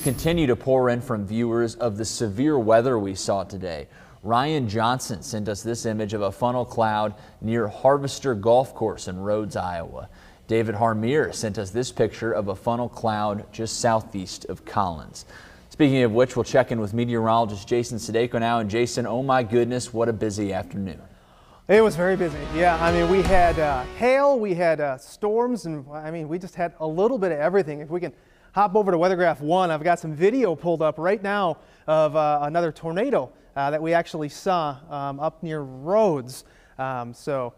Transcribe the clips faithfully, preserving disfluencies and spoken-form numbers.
Continue to pour in from viewers of the severe weather we saw today. Ryan Johnson sent us this image of a funnel cloud near Harvester Golf Course in Rhodes, Iowa. David Harmier sent us this picture of a funnel cloud just southeast of Collins. Speaking of which, we'll check in with meteorologist Jason Sadeko now. And Jason, oh my goodness, what a busy afternoon. It was very busy. Yeah, I mean, we had uh, hail, we had uh, storms, and I mean, we just had a little bit of everything. If we can hop over to WeatherGraph one. I've got some video pulled up right now of uh, another tornado uh, that we actually saw um, up near Rhodes. Um, so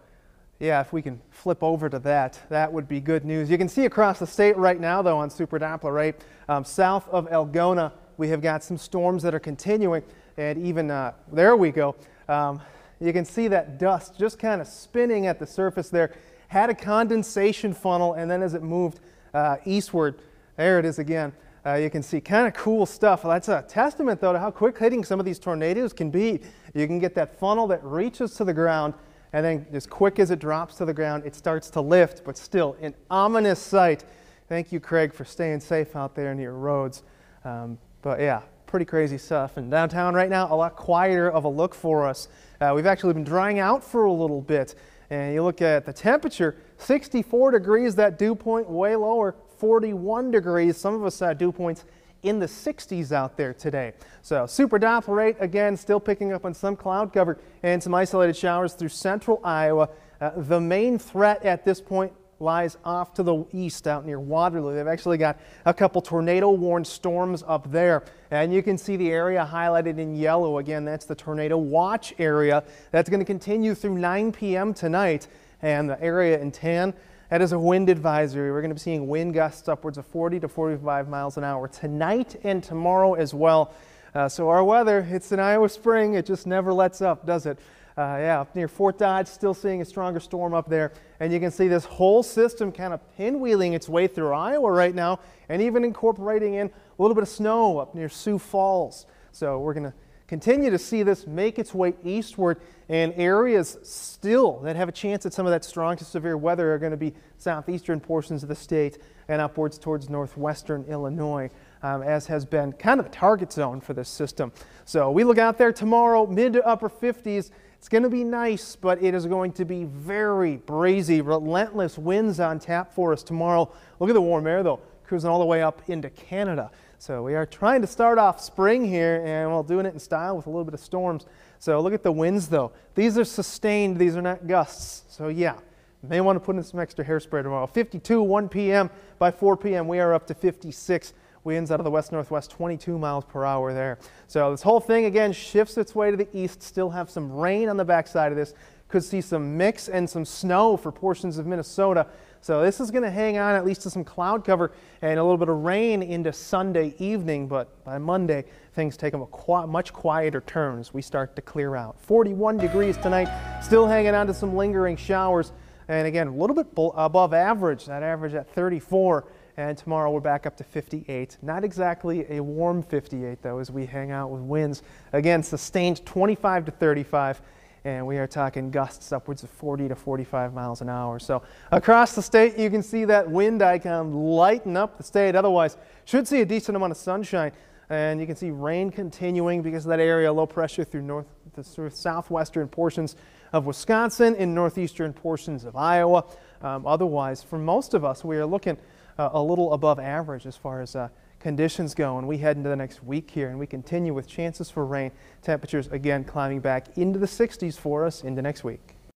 yeah, if we can flip over to that, that would be good news. You can see across the state right now, though, on Super Doppler, right? Um, south of Algona, we have got some storms that are continuing. And even, uh, there we go. Um, you can see that dust just kind of spinning at the surface there. Had a condensation funnel, and then as it moved uh, eastward, there it is again. Uh, you can see kind of cool stuff. Well, that's a testament, though, to how quick hitting some of these tornadoes can be. You can get that funnel that reaches to the ground, and then as quick as it drops to the ground, it starts to lift, but still an ominous sight. Thank you, Craig, for staying safe out there near Rhodes. Um, but yeah, pretty crazy stuff. And downtown right now, a lot quieter of a look for us. Uh, we've actually been drying out for a little bit. And you look at the temperature, sixty-four degrees, that dew point way lower, forty-one degrees. Some of us saw dew points in the sixties out there today. So Super Doppler rate, again, still picking up on some cloud cover and some isolated showers through central Iowa. Uh, the main threat at this point lies off to the east out near Waterloo. They've actually got a couple tornado-warned storms up there. And you can see the area highlighted in yellow. Again, that's the tornado watch area. That's going to continue through nine p m tonight. And the area in tan, that is a wind advisory. We're going to be seeing wind gusts upwards of forty to forty-five miles an hour tonight and tomorrow as well. Uh, so our weather, it's an Iowa spring. It just never lets up, does it? Uh, yeah, up near Fort Dodge, still seeing a stronger storm up there. And you can see this whole system kind of pinwheeling its way through Iowa right now, and even incorporating in a little bit of snow up near Sioux Falls. So we're going to continue to see this make its way eastward, and areas still that have a chance at some of that strong to severe weather are going to be southeastern portions of the state and upwards towards northwestern Illinois, um, as has been kind of the target zone for this system. So we look out there tomorrow, mid to upper fifties. It's going to be nice, but it is going to be very breezy, relentless winds on tap for us tomorrow. Look at the warm air, though, cruising all the way up into Canada. So we are trying to start off spring here, and we're doing it in style with a little bit of storms. So look at the winds, though. These are sustained. These are not gusts. So yeah, may want to put in some extra hairspray tomorrow. fifty-two, one p m By four p m, we are up to fifty-six. Winds out of the west-northwest, twenty-two miles per hour there. So this whole thing, again, shifts its way to the east. Still have some rain on the backside of this. Could see some mix and some snow for portions of Minnesota. So this is going to hang on at least to some cloud cover and a little bit of rain into Sunday evening. But by Monday, things take a much quieter turn as we start to clear out. forty-one degrees tonight, still hanging on to some lingering showers. And again, a little bit above average, that average at thirty-four. And tomorrow we're back up to fifty-eight. Not exactly a warm fifty-eight, though, as we hang out with winds. Again, sustained twenty-five to thirty-five. And we are talking gusts upwards of forty to forty-five miles an hour. So across the state, you can see that wind icon lighten up the state. Otherwise, should see a decent amount of sunshine. And you can see rain continuing because of that area, low pressure through north, the sort of southwestern portions of Wisconsin and northeastern portions of Iowa. Um, otherwise, for most of us, we are looking uh, a little above average as far as uh, conditions go, and we head into the next week here, and we continue with chances for rain. Temperatures again climbing back into the sixties for us into next week.